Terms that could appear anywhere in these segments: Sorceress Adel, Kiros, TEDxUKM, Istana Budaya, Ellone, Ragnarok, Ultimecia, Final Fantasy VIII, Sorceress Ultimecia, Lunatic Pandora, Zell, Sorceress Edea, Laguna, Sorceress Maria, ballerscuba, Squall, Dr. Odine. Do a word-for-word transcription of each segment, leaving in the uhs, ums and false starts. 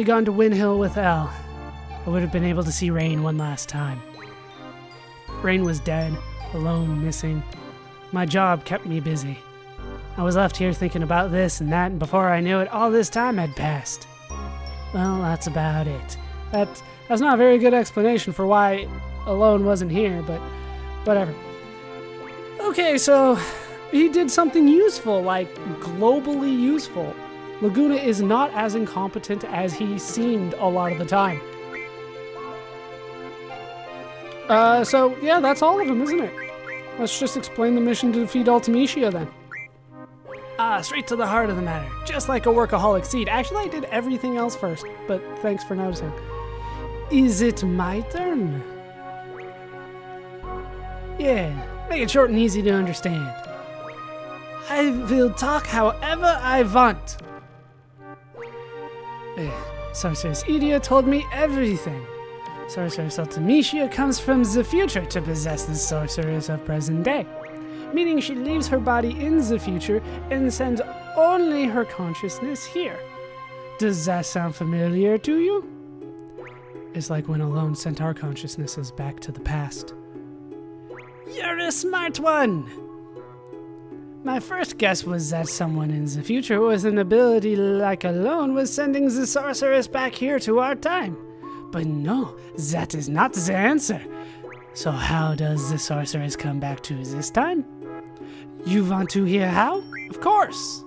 only gone to Windhill with Elle, I would have been able to see Rain one last time. Rain was dead, alone, missing. My job kept me busy. I was left here thinking about this and that, and before I knew it, all this time had passed. Well, that's about it. That, that's not a very good explanation for why Ellone wasn't here, but whatever. Okay, so he did something useful, like globally useful. Laguna is not as incompetent as he seemed a lot of the time. Uh, so, yeah, that's all of them, isn't it? Let's just explain the mission to defeat Ultimecia, then. Ah, straight to the heart of the matter. Just like a workaholic seed. Actually, I did everything else first, but thanks for noticing. Is it my turn? Yeah, make it short and easy to understand. I will talk however I want. Yeah, Sorceress Edea told me everything. Sorceress Ultimecia comes from the future to possess the sorceress of present day, meaning she leaves her body in the future and sends only her consciousness here. Does that sound familiar to you? It's like when Ellone sent our consciousnesses back to the past. You're a smart one! My first guess was that someone in the future with an ability like Ellone was sending the sorceress back here to our time. But no, that is not the answer. So how does the sorceress come back to this time? You want to hear how? Of course!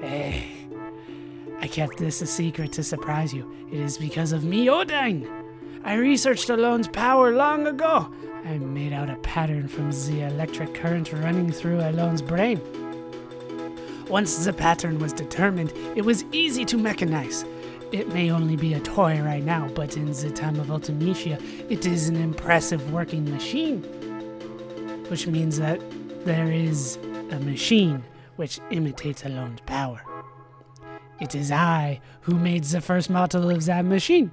Hey, I kept this a secret to surprise you. It is because of me, Odine. I researched Ellone's power long ago. I made out a pattern from the electric current running through Ellone's brain. Once the pattern was determined, it was easy to mechanize. It may only be a toy right now, but in the time of Ultimecia, it is an impressive working machine. Which means that there is a machine which imitates Ellone's power. It is I who made the first model of that machine.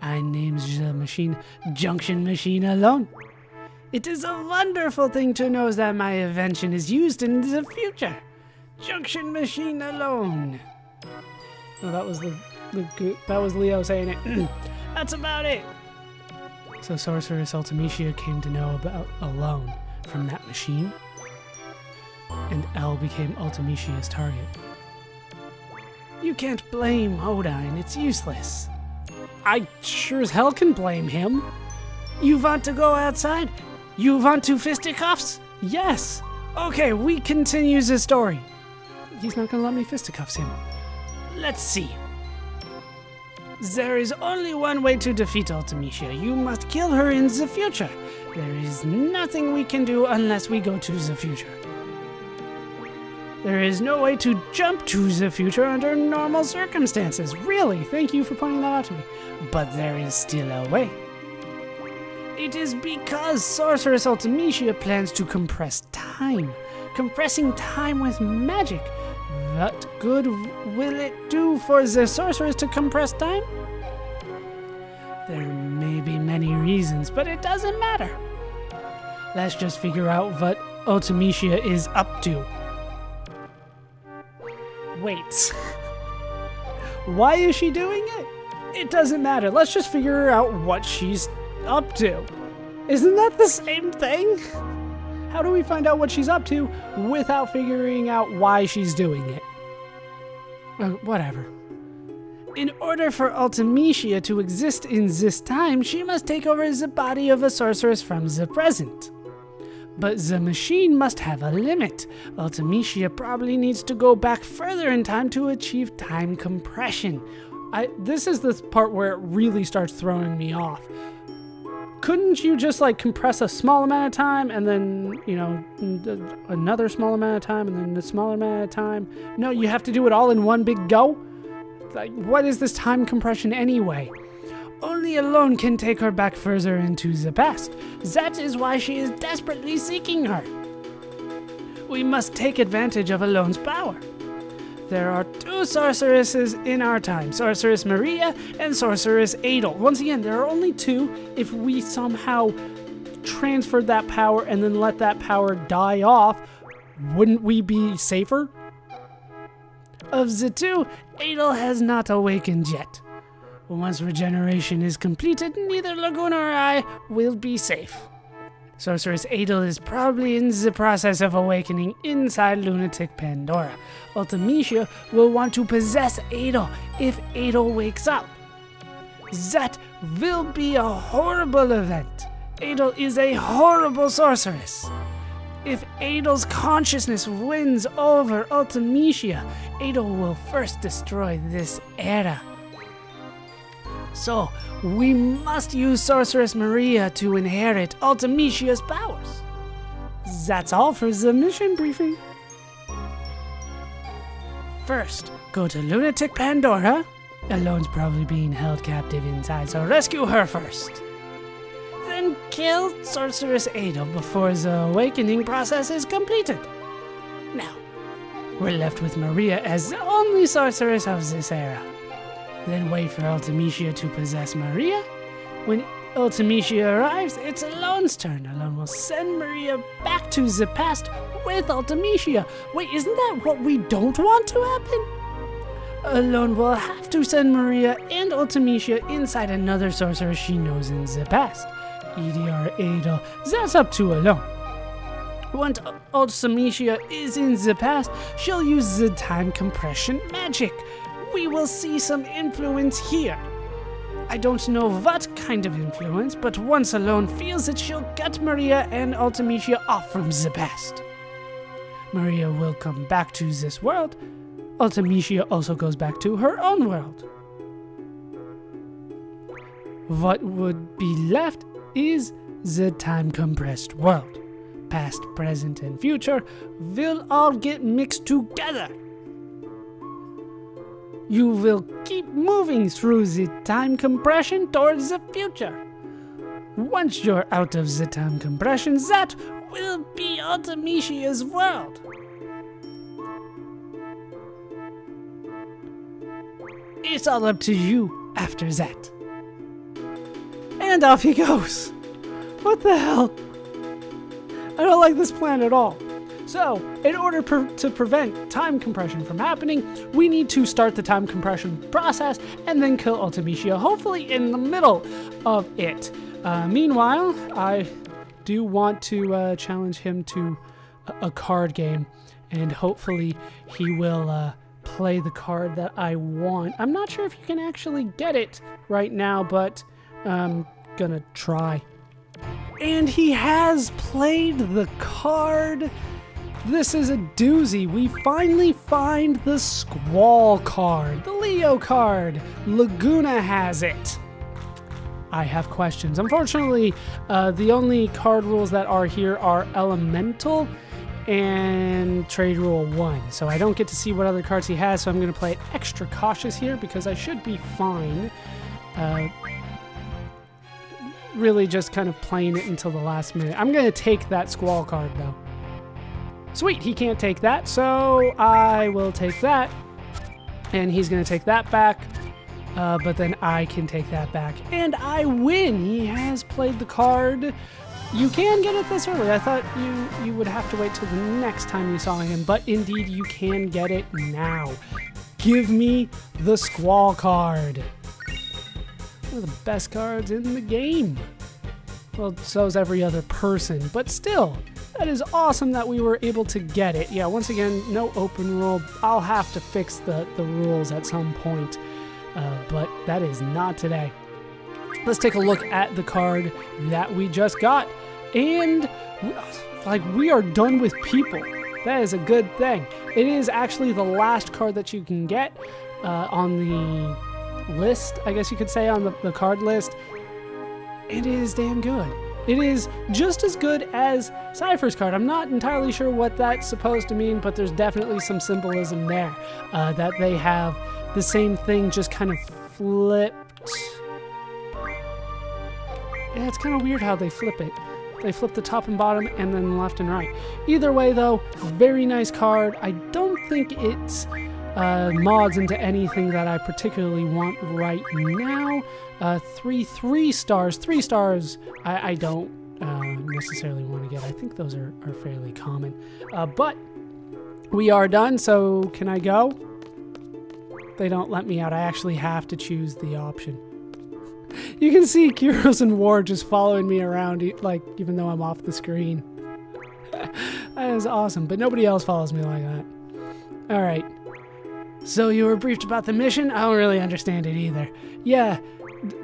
I named the machine Junction Machine Ellone. It is a wonderful thing to know that my invention is used in the future. Junction Machine Ellone. Oh, that was the... That was Leo saying it. That's about it. So Sorceress Ultimecia came to know about Ellone from that machine, and Elle became Ultimecia's target. You can't blame Odine, it's useless. I sure as hell can blame him. You want to go outside? You want to fisticuffs? Yes. Okay, we continue the story. He's not gonna let me fisticuffs him. Let's see. There is only one way to defeat Ultimecia. You must kill her in the future. There is nothing we can do unless we go to the future. There is no way to jump to the future under normal circumstances. Really, thank you for pointing that out to me. But there is still a way. It is because Sorceress Ultimecia plans to compress time. Compressing time with magic. What good will it do for the sorceress to compress time? There may be many reasons, but it doesn't matter. Let's just figure out what Ultimecia is up to. Wait. Why is she doing it? It doesn't matter. Let's just figure out what she's up to. Isn't that the same thing? How do we find out what she's up to without figuring out why she's doing it? Uh, whatever. In order for Ultimecia to exist in this time, she must take over the body of a sorceress from the present. But the machine must have a limit. Ultimecia probably needs to go back further in time to achieve time compression. I, this is the part where it really starts throwing me off. Couldn't you just, like, compress a small amount of time and then, you know, another small amount of time and then a smaller amount of time? No, you have to do it all in one big go? Like, what is this time compression anyway? Only Ellone can take her back further into the past. That is why she is desperately seeking her. We must take advantage of Ellone's power. There are two sorceresses in our time, Sorceress Maria and Sorceress Adel. Once again, there are only two. If we somehow transferred that power and then let that power die off, wouldn't we be safer? Of the two, Adel has not awakened yet. Once regeneration is completed, neither Laguna or I will be safe. Sorceress Adel is probably in the process of awakening inside Lunatic Pandora. Ultimecia will want to possess Adel if Adel wakes up. That will be a horrible event. Adel is a horrible sorceress. If Adel's consciousness wins over Ultimecia, Adel will first destroy this era. So, we must use Sorceress Maria to inherit Ultimecia's powers. That's all for the mission briefing. First, go to Lunatic Pandora. Ellone's probably being held captive inside, so rescue her first. Then kill Sorceress Adel before the awakening process is completed. Now, we're left with Maria as the only sorceress of this era. Then wait for Ultimecia to possess Maria. When Ultimecia arrives, it's Ellone's turn. Ellone will send Maria back to the past with Ultimecia. Wait, isn't that what we don't want to happen? Ellone will have to send Maria and Ultimecia inside another sorcerer she knows in the past. Edea or Adel, that's up to Ellone. Once Ultimecia is in the past, she'll use the time compression magic. We will see some influence here. I don't know what kind of influence, but once Ellone feels it, she'll cut Maria and Ultimecia off from the past. Maria will come back to this world. Ultimecia also goes back to her own world. What would be left is the time-compressed world. Past, present, and future will all get mixed together. You will keep moving through the time compression towards the future. Once you're out of the time compression, that will be Ultimecia's world. It's all up to you after that. And off he goes. What the hell? I don't like this plan at all. So, in order per to prevent time compression from happening, we need to start the time compression process and then kill Ultimecia, hopefully in the middle of it. Uh, meanwhile, I do want to uh, challenge him to a, a card game, and hopefully he will uh, play the card that I want. I'm not sure if you can actually get it right now, but I'm gonna try. And he has played the card. This is a doozy. We finally find the Squall card, the Leo card. Laguna has it. I have questions. Unfortunately, uh, the only card rules that are here are Elemental and Trade Rule one. So I don't get to see what other cards he has, so I'm going to play extra cautious here because I should be fine. Uh, really just kind of playing it until the last minute. I'm going to take that Squall card, though. Sweet, he can't take that, so I will take that. And he's going to take that back, uh, but then I can take that back. And I win! He has played the card. You can get it this early. I thought you, you would have to wait till the next time you saw him, but indeed you can get it now. Give me the Squall card. One of the best cards in the game. Well, so's every other person, but still. That is awesome that we were able to get it. Yeah, once again, no open rule. I'll have to fix the, the rules at some point, uh, but that is not today. Let's take a look at the card that we just got. And, we, like, we are done with people. That is a good thing. It is actually the last card that you can get uh, on the list, I guess you could say, on the, the card list. It is damn good. It is just as good as Cypher's card. I'm not entirely sure what that's supposed to mean, but there's definitely some symbolism there. Uh, that they have the same thing, just kind of flipped. Yeah, it's kind of weird how they flip it. They flip the top and bottom and then left and right. Either way, though, very nice card. I don't think it's... Uh, mods into anything that I particularly want right now. Uh, three three stars. Three stars I, I don't uh, necessarily want to get. I think those are, are fairly common. Uh, but we are done, so can I go? they don't let me out. I actually have to choose the option. You can see Kiros and Ward just following me around, like, even though I'm off the screen. That is awesome, but nobody else follows me like that. Alright. So you were briefed about the mission? I don't really understand it either. Yeah,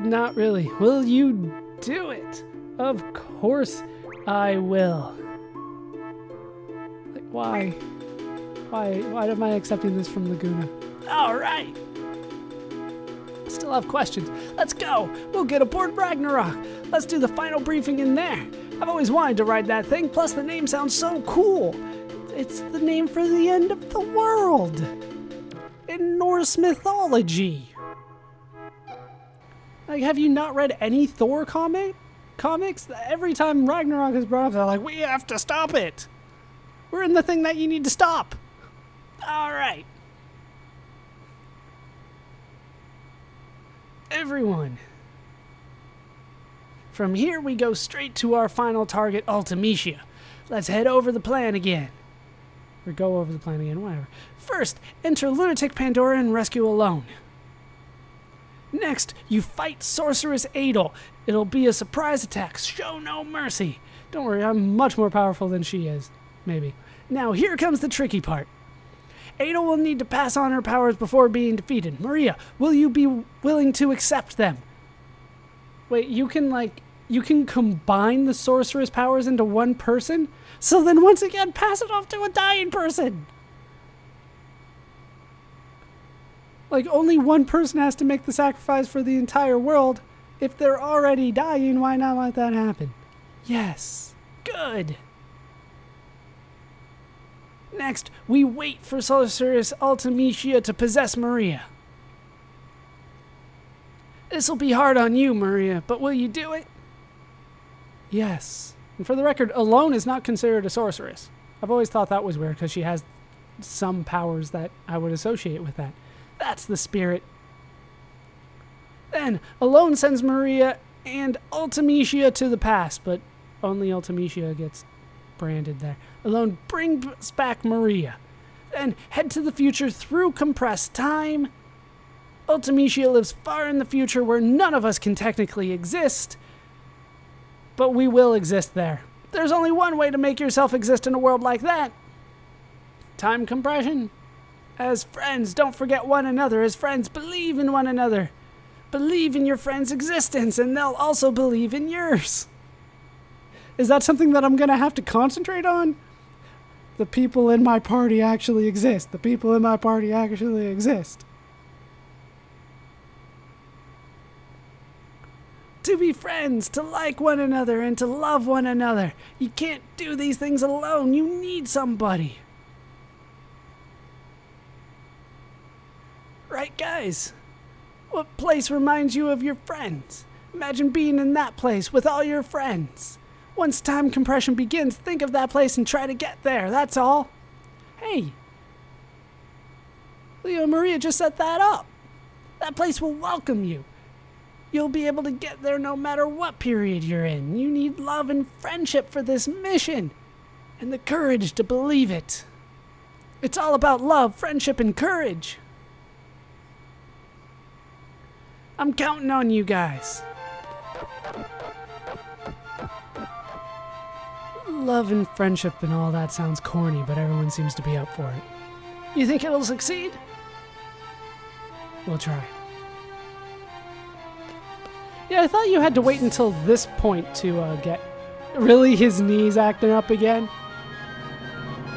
not really. Will you do it? Of course I will. Like, why? Why, why am I accepting this from Laguna? Alright! Still have questions. Let's go! We'll get aboard Ragnarok! Let's do the final briefing in there! I've always wanted to ride that thing, plus the name sounds so cool! It's the name for the end of the world! In Norse mythology! Like, have you not read any Thor comic? comics? Every time Ragnarok is brought up, they're like, we have to stop it! We're in the thing that you need to stop! Alright! Everyone. From here we go straight to our final target, Ultimecia. Let's head over the plan again. Or go over the plan again, whatever. First, enter Lunatic Pandora and rescue Ellone. Next, you fight Sorceress Adel. It'll be a surprise attack. Show no mercy. Don't worry, I'm much more powerful than she is. Maybe. Now here comes the tricky part. Ada will need to pass on her powers before being defeated. Maria, will you be willing to accept them? Wait, you can, like, you can combine the sorceress powers into one person? So then once again, pass it off to a dying person! Like, only one person has to make the sacrifice for the entire world. If they're already dying, why not let that happen? Yes. Good. Next, we wait for Sorceress Ultimecia to possess Maria. This'll be hard on you, Maria, but will you do it? Yes. And for the record, Ellone is not considered a sorceress. I've always thought that was weird, because she has some powers that I would associate with that. That's the spirit. Then, Ellone sends Maria and Ultimecia to the past, but only Ultimecia gets branded there. Ellone brings back Maria. Then head to the future through compressed time. Ultimecia lives far in the future where none of us can technically exist, but we will exist there. There's only one way to make yourself exist in a world like that. Time compression. As friends, don't forget one another. As friends, believe in one another. Believe in your friend's existence, and they'll also believe in yours. Is that something that I'm going to have to concentrate on? The people in my party actually exist. The people in my party actually exist. To be friends, to like one another, and to love one another. You can't do these things alone. You need somebody. Right, guys? What place reminds you of your friends? Imagine being in that place with all your friends. Once time compression begins, think of that place and try to get there, that's all. Hey, Leo and Maria just set that up. That place will welcome you. You'll be able to get there no matter what period you're in. You need love and friendship for this mission, and the courage to believe it. It's all about love, friendship, and courage. I'm counting on you guys. Love and friendship and all that sounds corny, but everyone seems to be up for it. You think it'll succeed? We'll try. Yeah, I thought you had to wait until this point to uh, get... Really? His knees acting up again?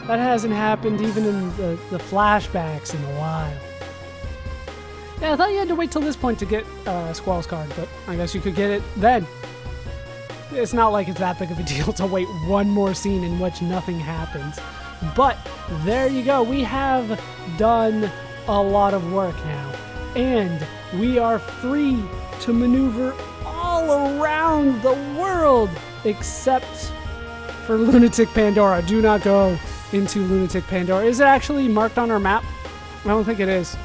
That hasn't happened even in the, the flashbacks in a while. Yeah, I thought you had to wait till this point to get uh, Squall's card, but I guess you could get it then. It's not like it's that big of a deal to wait one more scene in which nothing happens. But there you go. We have done a lot of work now. And we are free to maneuver all around the world except for Lunatic Pandora. Do not go into Lunatic Pandora. Is it actually marked on our map? I don't think it is.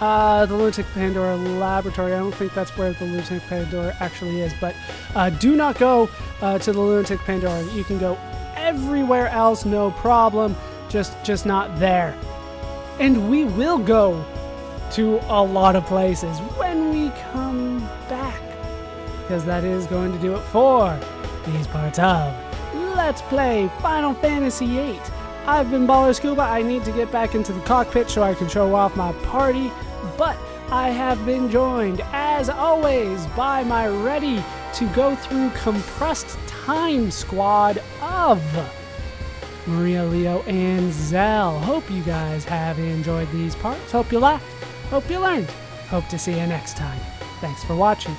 Uh, the Lunatic Pandora Laboratory. I don't think that's where the Lunatic Pandora actually is, but uh, do not go uh, to the Lunatic Pandora. You can go everywhere else, no problem, just just not there. And we will go to a lot of places when we come back, because that is going to do it for these parts of Let's Play Final Fantasy eight. I've been ballerscuba. I need to get back into the cockpit so I can show off my party, but I have been joined, as always, by my ready-to-go through compressed time squad of Maria, Leo, and Zell. Hope you guys have enjoyed these parts. Hope you laughed. Hope you learned. Hope to see you next time. Thanks for watching.